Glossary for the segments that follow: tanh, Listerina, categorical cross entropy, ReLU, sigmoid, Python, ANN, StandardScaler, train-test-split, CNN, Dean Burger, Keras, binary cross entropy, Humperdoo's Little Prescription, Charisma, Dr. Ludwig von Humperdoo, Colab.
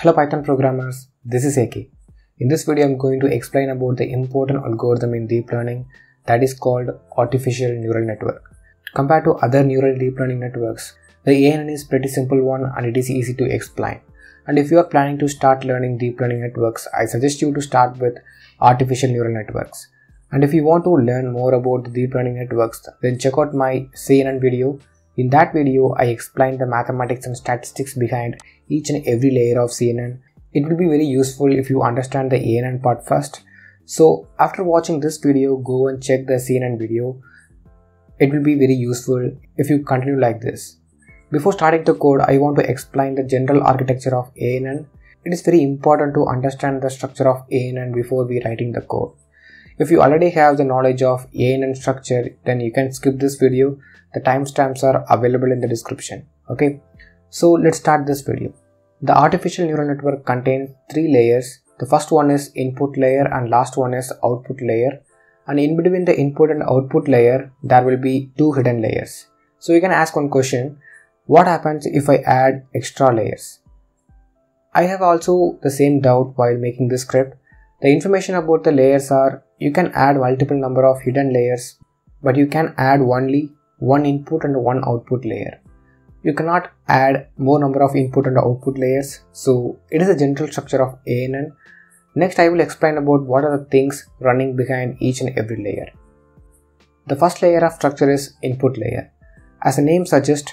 Hello Python programmers, this is AK. In this video I'm going to explain about the important algorithm in deep learning that is called artificial neural network. Compared to other neural deep learning networks, the ANN is pretty simple one and it is easy to explain. And if you are planning to start learning deep learning networks, I suggest you to start with artificial neural networks. And if you want to learn more about the deep learning networks, then check out my CNN video. In that video, I explained the mathematics and statistics behind each and every layer of CNN. It will be very useful if you understand the ANN part first. So after watching this video, go and check the CNN video. It will be very useful if you continue like this. Before starting the code, I want to explain the general architecture of ANN. It is very important to understand the structure of ANN before we writing the code. If you already have the knowledge of ANN structure, then you can skip this video. The timestamps are available in the description. Okay, so let's start this video. The artificial neural network contains three layers. The first one is input layer and last one is output layer. And in between the input and output layer, there will be two hidden layers. So you can ask one question, what happens if I add extra layers? I have also the same doubt while making this script. The information about the layers are, you can add multiple number of hidden layers, but you can add only one input and one output layer. You cannot add more number of input and output layers. So it is a general structure of ANN. Next, I will explain about what are the things running behind each and every layer. The first layer of structure is input layer. As the name suggests,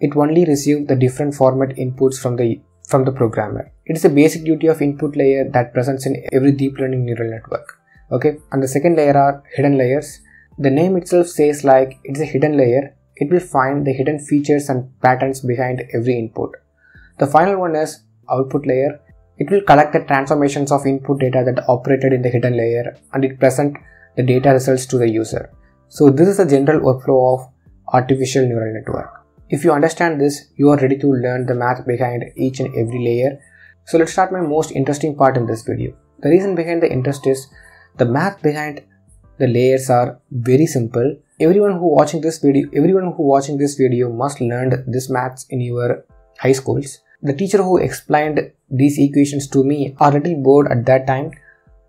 it only receives the different format inputs from the programmer. It is the basic duty of input layer that presents in every deep learning neural network. Okay, and the second layer are hidden layers. The name itself says like it's a hidden layer. It will find the hidden features and patterns behind every input. The final one is output layer. It will collect the transformations of input data that operated in the hidden layer and it present the data results to the user. So this is the general workflow of artificial neural network. If you understand this, you are ready to learn the math behind each and every layer. So let's start my most interesting part in this video. The reason behind the interest is the math behind the layers are very simple. Everyone who watching this video must learn this maths in your high schools. The teacher who explained these equations to me are a little bored at that time,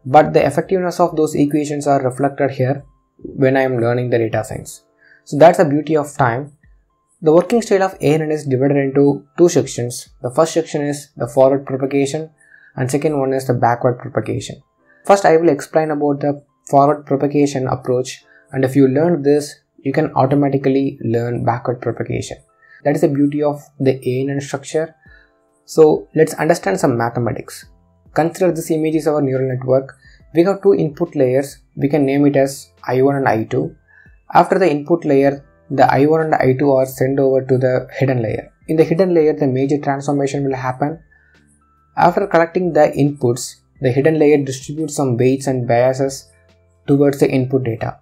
but the effectiveness of those equations are reflected here when I am learning the data science. So that's the beauty of time. The working style of ANN is divided into two sections. The first section is the forward propagation and second one is the backward propagation. First, I will explain about the forward propagation approach, and if you learn this, you can automatically learn backward propagation. That is the beauty of the ANN structure. So let's understand some mathematics. Consider this image is our neural network. We have two input layers. We can name it as I1 and I2. After the input layer, the I1 and I2 are sent over to the hidden layer. In the hidden layer, the major transformation will happen. After collecting the inputs, the hidden layer distributes some weights and biases towards the input data.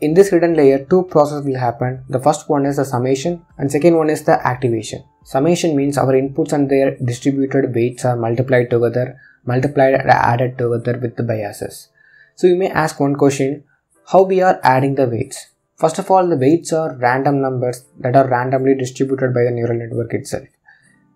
In this hidden layer, two processes will happen. The first one is the summation and second one is the activation. Summation means our inputs and their distributed weights are multiplied and added together with the biases. So you may ask one question, how we are adding the weights? First of all, the weights are random numbers that are randomly distributed by the neural network itself.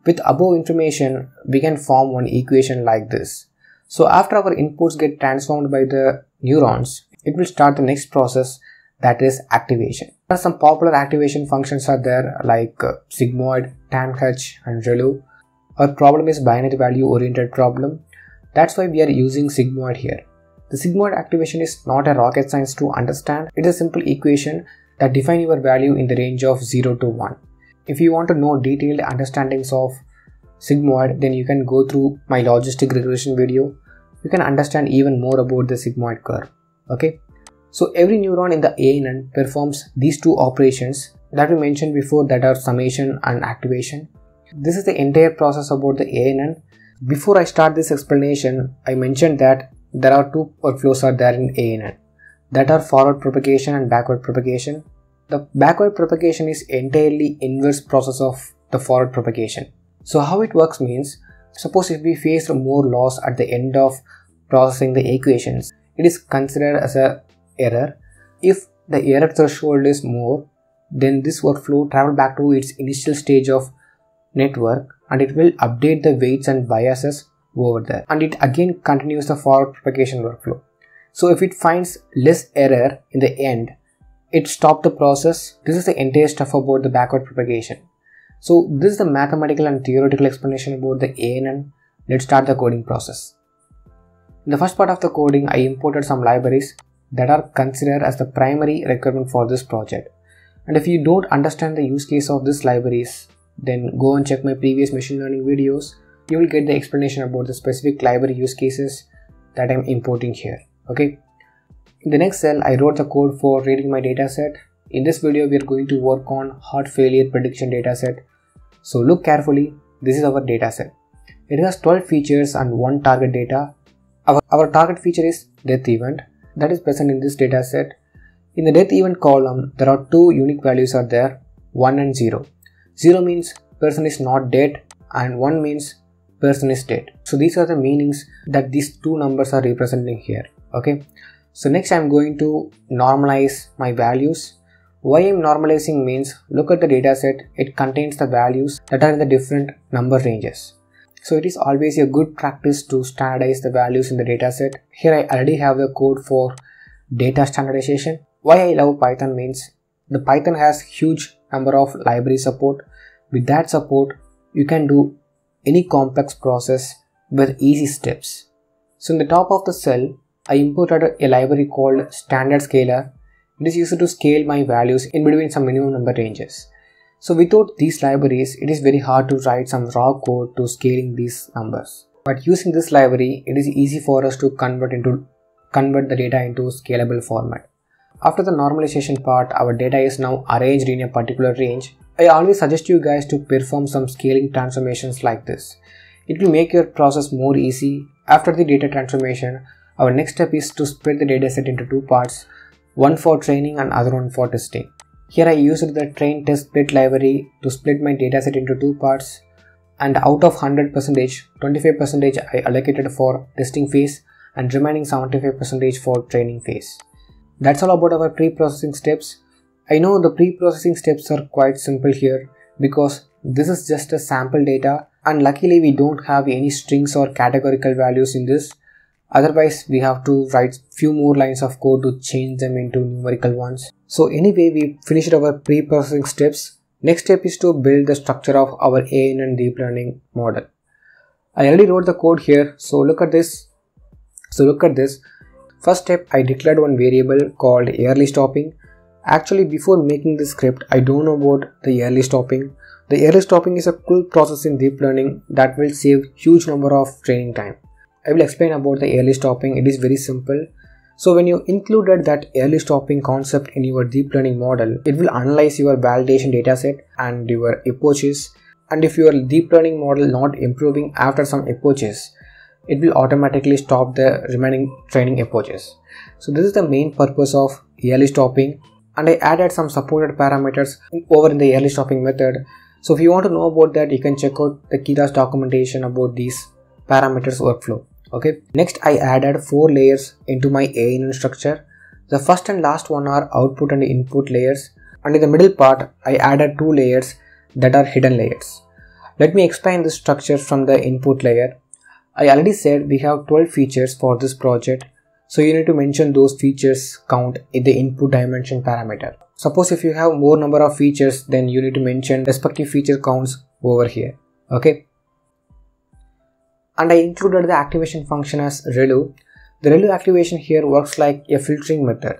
With above information, we can form one equation like this. So after our inputs get transformed by the neurons, it will start the next process, that is activation. There are some popular activation functions are there like sigmoid, tanh, and ReLU. Our problem is binary value oriented problem. That's why we are using sigmoid here. The sigmoid activation is not a rocket science to understand. It is a simple equation that defines your value in the range of 0 to 1. If you want to know detailed understandings of sigmoid, then you can go through my logistic regression video. You can understand even more about the sigmoid curve. Okay. So every neuron in the ANN performs these two operations that we mentioned before, that are summation and activation. This is the entire process about the ANN. Before I start this explanation, I mentioned that there are two workflows are there in ANN, that are forward propagation and backward propagation. The backward propagation is entirely inverse process of the forward propagation. So how it works means, suppose if we face more loss at the end of processing the equations, it is considered as a error. If the error threshold is more, then this workflow travels back to its initial stage of network and it will update the weights and biases over there, and it again continues the forward propagation workflow. So if it finds less error in the end, it stopped the process. This is the entire stuff about the backward propagation. So this is the mathematical and theoretical explanation about the ANN. Let's start the coding process. In the first part of the coding, I imported some libraries that are considered as the primary requirement for this project. And if you don't understand the use case of these libraries, then go and check my previous machine learning videos. You will get the explanation about the specific library use cases that I'm importing here. Okay. In the next cell, I wrote the code for reading my dataset. In this video, we are going to work on heart failure prediction dataset. So look carefully. This is our dataset. It has 12 features and 1 target data. Our target feature is death event that is present in this dataset. In the death event column, there are 2 unique values are there, 1 and 0. 0 means person is not dead and 1 means person is dead. So these are the meanings that these 2 numbers are representing here. Okay. So next I'm going to normalize my values. Why I'm normalizing means, look at the dataset, it contains the values that are in the different number ranges. So it is always a good practice to standardize the values in the dataset. Here I already have the code for data standardization. Why I love Python means, the Python has huge number of library support. With that support, you can do any complex process with easy steps. So in the top of the cell, I imported a library called StandardScaler. It is used to scale my values in between some minimum number ranges. So without these libraries, it is very hard to write some raw code to scaling these numbers. But using this library, it is easy for us to convert the data into scalable format. After the normalization part, our data is now arranged in a particular range. I always suggest you guys to perform some scaling transformations like this. It will make your process more easy. After the data transformation, our next step is to split the dataset into 2 parts, one for training and other one for testing. Here I used the train-test-split library to split my dataset into 2 parts, and out of 100%, 25% I allocated for testing phase and remaining 75% for training phase. That's all about our pre-processing steps. I know the pre-processing steps are quite simple here because this is just a sample data, and luckily we don't have any strings or categorical values in this. Otherwise, we have to write few more lines of code to change them into numerical ones. So anyway, we finished our pre-processing steps. Next step is to build the structure of our ANN deep learning model. I already wrote the code here. So look at this. First step, I declared one variable called early stopping. Actually, before making this script, I don't know about the early stopping. The early stopping is a cool process in deep learning that will save huge number of training time. I will explain about the early stopping. It is very simple. So when you included that early stopping concept in your deep learning model, it will analyze your validation dataset and your epochs. And if your deep learning model not improving after some epochs, it will automatically stop the remaining training epochs. So this is the main purpose of early stopping. And I added some supported parameters over in the early stopping method. So if you want to know about that, you can check out the Keras documentation about these parameters workflow. Okay. Next, I added 4 layers into my ANN structure. The first and last one are output and input layers, and in the middle part, I added 2 layers that are hidden layers. Let me explain this structure from the input layer. I already said we have 12 features for this project, so you need to mention those features count in the input dimension parameter. Suppose if you have more number of features, then you need to mention respective feature counts over here. Okay. And I included the activation function as ReLU. The ReLU activation here works like a filtering method.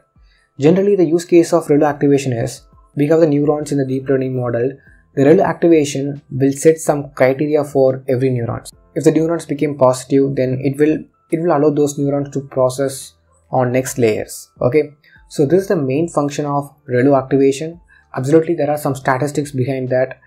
Generally, the use case of ReLU activation is, we have the neurons in the deep learning model. The ReLU activation will set some criteria for every neuron. If the neurons became positive, then it will allow those neurons to process on next layers. Okay, so this is the main function of ReLU activation. Absolutely, there are some statistics behind that,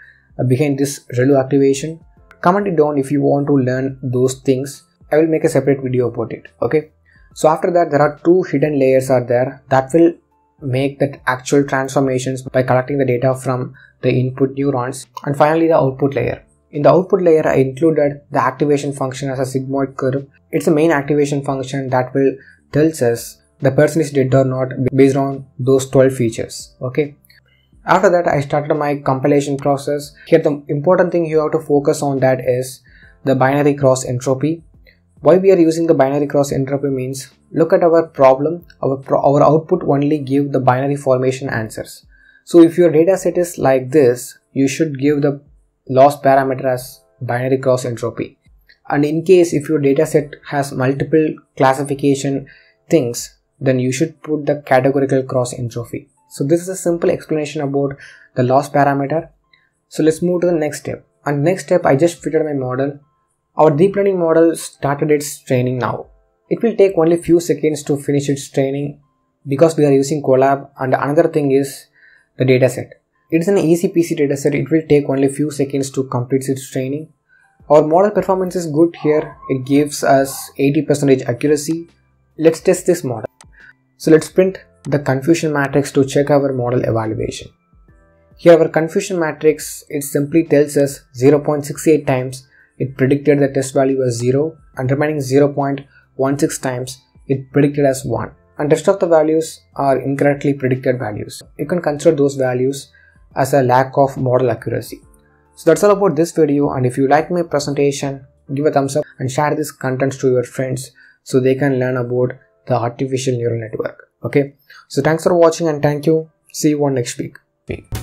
behind this ReLU activation. Comment it down if you want to learn those things. I will make a separate video about it. Okay. So after that, there are 2 hidden layers are there that will make the actual transformations by collecting the data from the input neurons. And finally, the output layer. In the output layer, I included the activation function as a sigmoid curve. It's the main activation function that will tells us the person is dead or not based on those 12 features. Okay. After that, I started my compilation process. Here the important thing you have to focus on that is the binary cross entropy. Why we are using the binary cross entropy means, look at our problem, our output only give the binary formation answers. So if your data set is like this, you should give the loss parameter as binary cross entropy. And in case if your data set has multiple classification things, then you should put the categorical cross entropy. So this is a simple explanation about the loss parameter. So let's move to the next step. And next step, I just fitted my model. Our deep learning model started its training now. It will take only few seconds to finish its training because we are using Colab, and another thing is the dataset. It's an easy PC dataset, it will take only few seconds to complete its training. Our model performance is good here, it gives us 80% accuracy. Let's test this model. So let's print the confusion matrix to check our model evaluation. Here our confusion matrix, it simply tells us 0.68 times it predicted the test value as 0, and remaining 0.16 times it predicted as 1, and rest of the values are incorrectly predicted values. You can consider those values as a lack of model accuracy. So that's all about this video, and if you like my presentation, give a thumbs up and share this contents to your friends so they can learn about the artificial neural network. Okay, so thanks for watching and thank you. See you on next week.